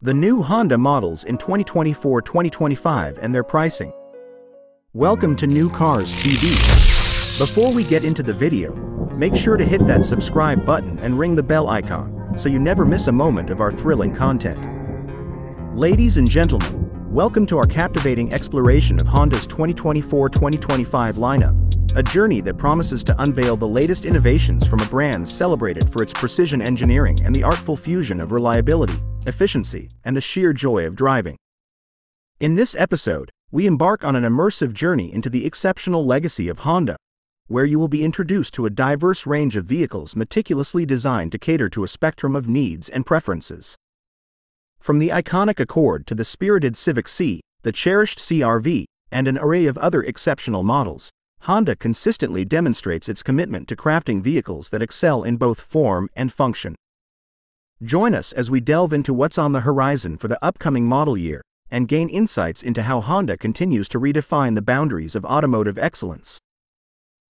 The new Honda models in 2024-2025 and their pricing. Welcome to New Cars TV. Before we get into the video, make sure to hit that subscribe button and ring the bell icon, so you never miss a moment of our thrilling content. Ladies and gentlemen, welcome to our captivating exploration of Honda's 2024-2025 lineup, a journey that promises to unveil the latest innovations from a brand celebrated for its precision engineering and the artful fusion of reliability, efficiency, and the sheer joy of driving. In this episode, we embark on an immersive journey into the exceptional legacy of Honda, where you will be introduced to a diverse range of vehicles meticulously designed to cater to a spectrum of needs and preferences. From the iconic Accord to the spirited Civic Si, the cherished CR-V, and an array of other exceptional models, Honda consistently demonstrates its commitment to crafting vehicles that excel in both form and function. Join us as we delve into what's on the horizon for the upcoming model year, and gain insights into how Honda continues to redefine the boundaries of automotive excellence.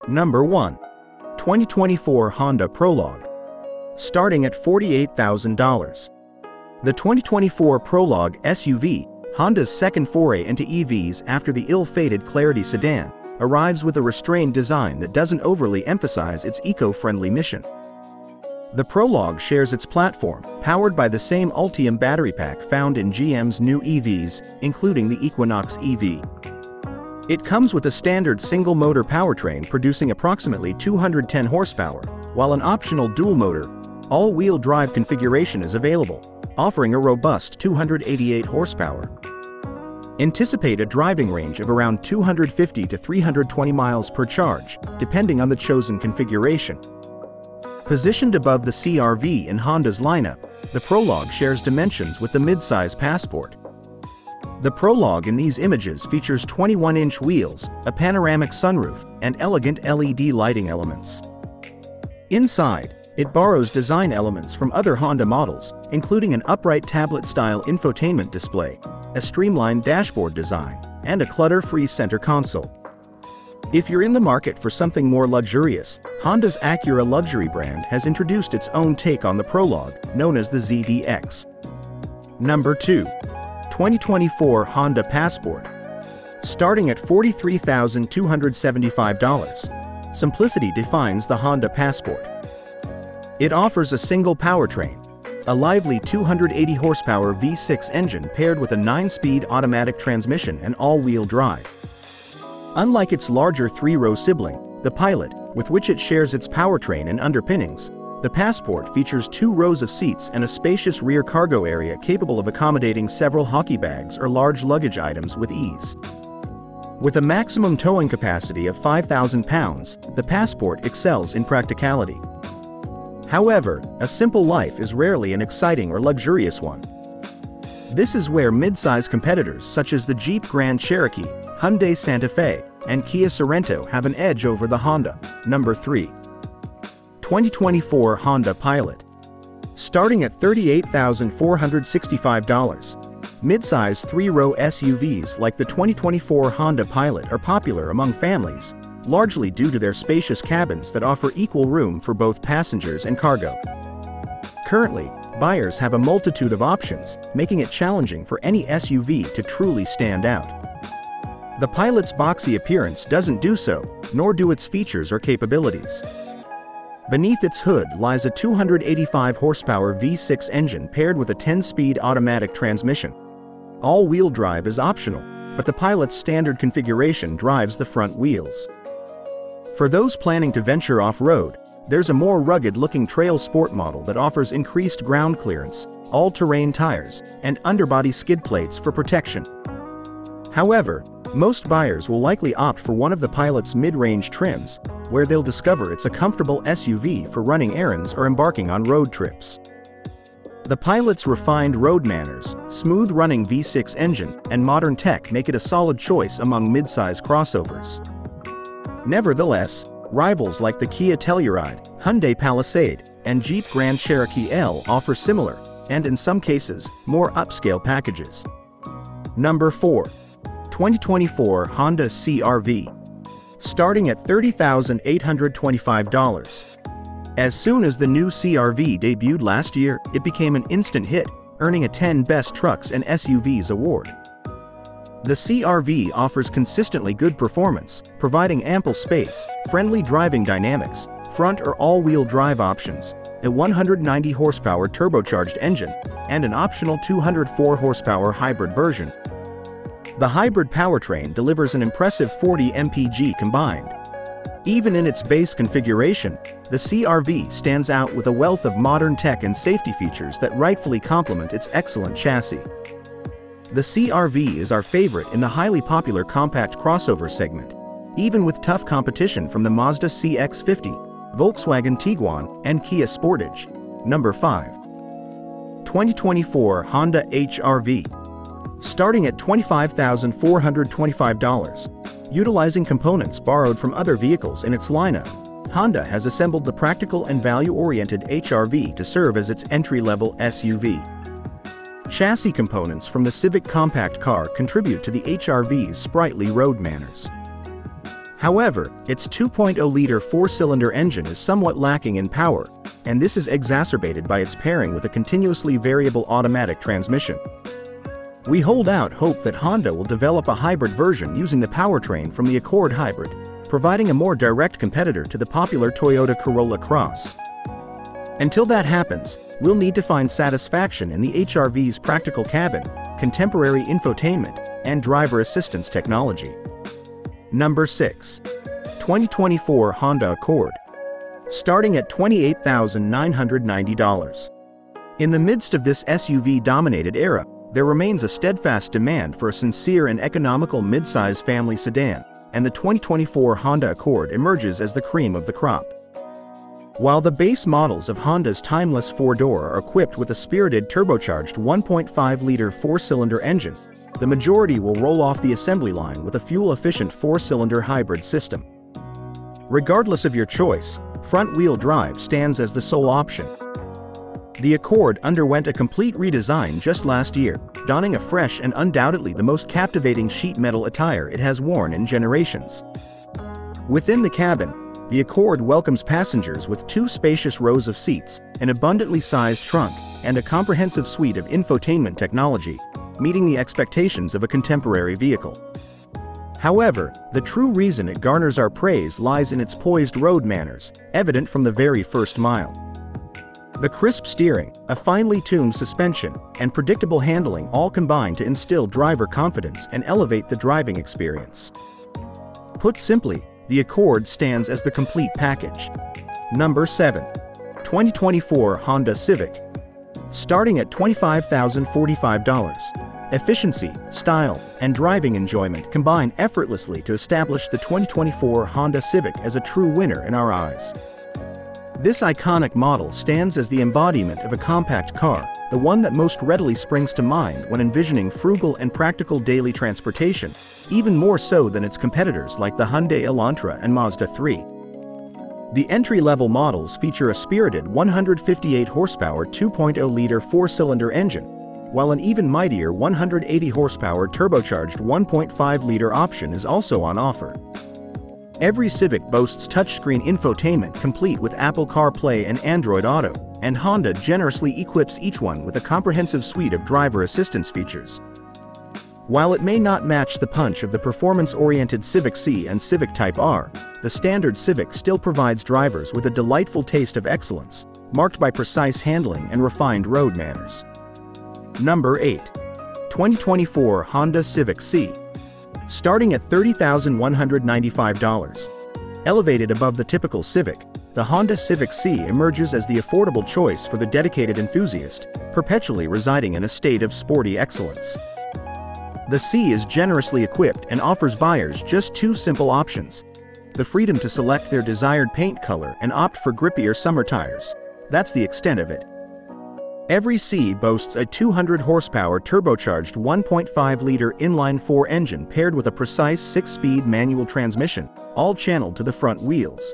Number 1. 2024 Honda Prologue. Starting at $48,000. The 2024 Prologue SUV, Honda's second foray into EVs after the ill-fated Clarity sedan, arrives with a restrained design that doesn't overly emphasize its eco-friendly mission. The Prologue shares its platform, powered by the same Ultium battery pack found in GM's new EVs, including the Equinox EV. It comes with a standard single-motor powertrain producing approximately 210 horsepower, while an optional dual-motor, all-wheel drive configuration is available, offering a robust 288 horsepower. Anticipate a driving range of around 250 to 320 miles per charge, depending on the chosen configuration. Positioned above the CR-V in Honda's lineup, the Prologue shares dimensions with the midsize Passport. The Prologue in these images features 21-inch wheels, a panoramic sunroof, and elegant LED lighting elements. Inside, it borrows design elements from other Honda models, including an upright tablet-style infotainment display, a streamlined dashboard design, and a clutter-free center console. If you're in the market for something more luxurious, Honda's Acura luxury brand has introduced its own take on the Prologue, known as the ZDX. Number 2. 2024 Honda Passport. Starting at $43,275, simplicity defines the Honda Passport. It offers a single powertrain, a lively 280 horsepower V6 engine paired with a 9-speed automatic transmission and all-wheel drive. Unlike its larger three-row sibling, the Pilot, with which it shares its powertrain and underpinnings, the Passport features 2 rows of seats and a spacious rear cargo area capable of accommodating several hockey bags or large luggage items with ease. With a maximum towing capacity of 5,000 pounds, the Passport excels in practicality. However, a simple life is rarely an exciting or luxurious one. This is where mid-size competitors such as the Jeep Grand Cherokee, Hyundai Santa Fe, and Kia Sorento have an edge over the Honda. Number 3. 2024 Honda Pilot. Starting at $38,465, mid-size 3-row SUVs like the 2024 Honda Pilot are popular among families, largely due to their spacious cabins that offer equal room for both passengers and cargo. Currently, buyers have a multitude of options, making it challenging for any SUV to truly stand out. The Pilot's boxy appearance doesn't do so, nor do its features or capabilities. Beneath its hood lies a 285 horsepower V6 engine paired with a 10-speed automatic transmission. All-wheel drive is optional, but the Pilot's standard configuration drives the front wheels. For those planning to venture off-road, there's a more rugged-looking trail sport model that offers increased ground clearance, all-terrain tires, and underbody skid plates for protection. However, most buyers will likely opt for one of the Pilot's mid-range trims, where they'll discover it's a comfortable SUV for running errands or embarking on road trips. The Pilot's refined road manners, smooth-running V6 engine, and modern tech make it a solid choice among mid-size crossovers. Nevertheless, rivals like the Kia Telluride, Hyundai Palisade, and Jeep Grand Cherokee L offer similar, and in some cases, more upscale packages. Number 4. 2024 Honda CR-V. Starting at $30,825. As soon as the new CR-V debuted last year, it became an instant hit, earning a 10 Best Trucks and SUVs award. The CR-V offers consistently good performance, providing ample space, friendly driving dynamics, front or all-wheel drive options, a 190 horsepower turbocharged engine, and an optional 204 horsepower hybrid version. The hybrid powertrain delivers an impressive 40 mpg combined. Even in its base configuration, the CR-V stands out with a wealth of modern tech and safety features that rightfully complement its excellent chassis. The CR-V is our favorite in the highly popular compact crossover segment, even with tough competition from the Mazda CX-50, Volkswagen Tiguan, and Kia Sportage. Number 5. 2024 Honda HR-V. Starting at $25,425, utilizing components borrowed from other vehicles in its lineup, Honda has assembled the practical and value-oriented HR-V to serve as its entry-level SUV. Chassis components from the Civic compact car contribute to the HR-V's sprightly road manners. However, its 2.0-liter four-cylinder engine is somewhat lacking in power, and this is exacerbated by its pairing with a continuously variable automatic transmission. We hold out hope that Honda will develop a hybrid version using the powertrain from the Accord Hybrid, providing a more direct competitor to the popular Toyota Corolla Cross. Until that happens, we'll need to find satisfaction in the HR-V's practical cabin, contemporary infotainment, and driver assistance technology. Number 6. 2024 Honda Accord. Starting at $28,990. In the midst of this SUV-dominated era, there remains a steadfast demand for a sincere and economical midsize family sedan, and the 2024 Honda Accord emerges as the cream of the crop. While the base models of Honda's timeless four-door are equipped with a spirited turbocharged 1.5-liter four-cylinder engine, the majority will roll off the assembly line with a fuel-efficient four-cylinder hybrid system. Regardless of your choice, front-wheel drive stands as the sole option. The Accord underwent a complete redesign just last year, donning a fresh and undoubtedly the most captivating sheet metal attire it has worn in generations. Within the cabin, the Accord welcomes passengers with two spacious rows of seats, an abundantly sized trunk, and a comprehensive suite of infotainment technology, meeting the expectations of a contemporary vehicle. However, the true reason it garners our praise lies in its poised road manners, evident from the very first mile. The crisp steering, a finely tuned suspension, and predictable handling all combine to instill driver confidence and elevate the driving experience. Put simply, the Accord stands as the complete package. Number 7. 2024 Honda Civic. Starting at $25,045, efficiency, style, and driving enjoyment combine effortlessly to establish the 2024 Honda Civic as a true winner in our eyes. This iconic model stands as the embodiment of a compact car, the one that most readily springs to mind when envisioning frugal and practical daily transportation, even more so than its competitors like the Hyundai Elantra and Mazda 3. The entry-level models feature a spirited 158-horsepower 2.0-liter four-cylinder engine, while an even mightier 180-horsepower turbocharged 1.5-liter option is also on offer. Every Civic boasts touchscreen infotainment complete with Apple CarPlay and Android Auto, and Honda generously equips each one with a comprehensive suite of driver assistance features. While it may not match the punch of the performance-oriented Civic Si and Civic Type R, the standard Civic still provides drivers with a delightful taste of excellence, marked by precise handling and refined road manners. Number 8. 2024 Honda Civic Si. Starting at $30,195. Elevated above the typical Civic, the Honda Civic Si emerges as the affordable choice for the dedicated enthusiast, perpetually residing in a state of sporty excellence. The Si is generously equipped and offers buyers just two simple options: the freedom to select their desired paint color and opt for grippier summer tires. That's the extent of it. Every Si boasts a 200-horsepower turbocharged 1.5-liter inline-four engine paired with a precise 6-speed manual transmission, all channeled to the front wheels.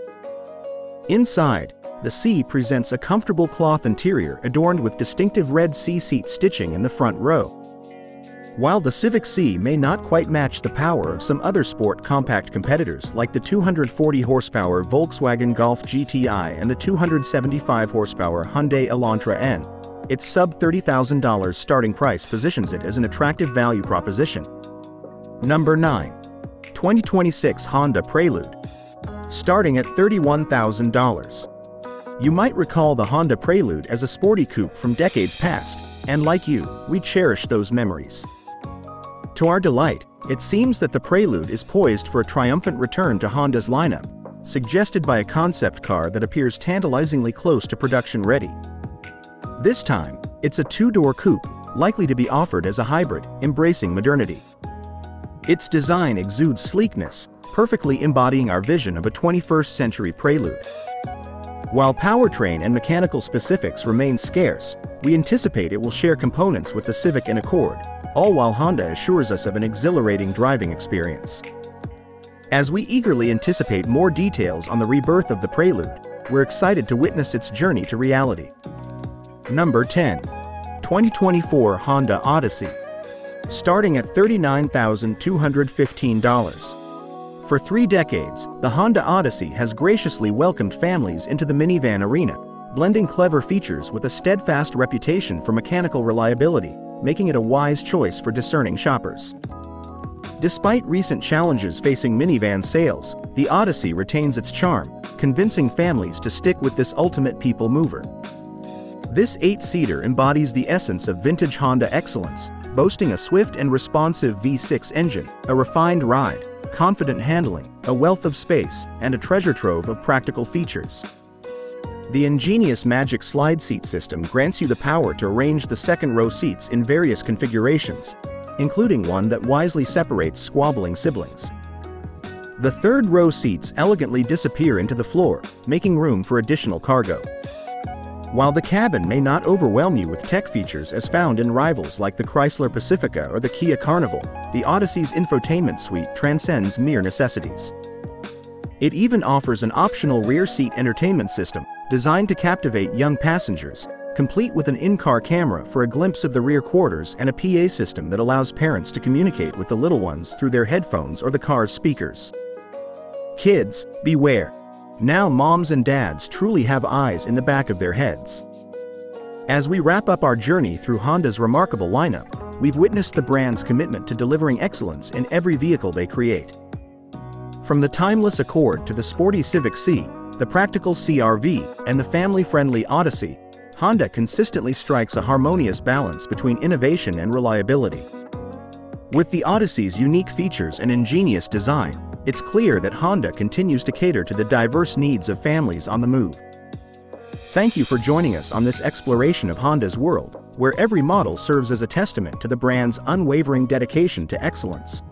Inside, the Si presents a comfortable cloth interior adorned with distinctive red Si seat stitching in the front row. While the Civic Si may not quite match the power of some other sport compact competitors like the 240-horsepower Volkswagen Golf GTI and the 275-horsepower Hyundai Elantra N, Its sub $30,000 starting price positions it as an attractive value proposition. Number 9. 2026 Honda Prelude. Starting at $31,000. You might recall the Honda Prelude as a sporty coupe from decades past, and like you, we cherish those memories. To our delight, it seems that the Prelude is poised for a triumphant return to Honda's lineup, suggested by a concept car that appears tantalizingly close to production ready. This time, it's a two-door coupe, likely to be offered as a hybrid, embracing modernity. Its design exudes sleekness, perfectly embodying our vision of a 21st-century Prelude. While powertrain and mechanical specifics remain scarce, we anticipate it will share components with the Civic and Accord, all while Honda assures us of an exhilarating driving experience. As we eagerly anticipate more details on the rebirth of the Prelude, we're excited to witness its journey to reality. Number 10. 2024 Honda Odyssey. Starting at $39,215. For 3 decades, the Honda Odyssey has graciously welcomed families into the minivan arena, blending clever features with a steadfast reputation for mechanical reliability, making it a wise choice for discerning shoppers. Despite recent challenges facing minivan sales, the Odyssey retains its charm, convincing families to stick with this ultimate people mover. This 8-seater embodies the essence of vintage Honda excellence, boasting a swift and responsive V6 engine, a refined ride, confident handling, a wealth of space, and a treasure trove of practical features. The ingenious Magic Slide Seat System grants you the power to arrange the second-row seats in various configurations, including one that wisely separates squabbling siblings. The third-row seats elegantly disappear into the floor, making room for additional cargo. While the cabin may not overwhelm you with tech features as found in rivals like the Chrysler Pacifica or the Kia Carnival, the Odyssey's infotainment suite transcends mere necessities. It even offers an optional rear seat entertainment system, designed to captivate young passengers, complete with an in-car camera for a glimpse of the rear quarters and a PA system that allows parents to communicate with the little ones through their headphones or the car's speakers. Kids, beware! Now moms and dads truly have eyes in the back of their heads. As we wrap up our journey through Honda's remarkable lineup, we've witnessed the brand's commitment to delivering excellence in every vehicle they create. From the timeless Accord to the sporty Civic Si, the practical CR-V, and the family-friendly Odyssey, Honda consistently strikes a harmonious balance between innovation and reliability. With the Odyssey's unique features and ingenious design, it's clear that Honda continues to cater to the diverse needs of families on the move. Thank you for joining us on this exploration of Honda's world, where every model serves as a testament to the brand's unwavering dedication to excellence.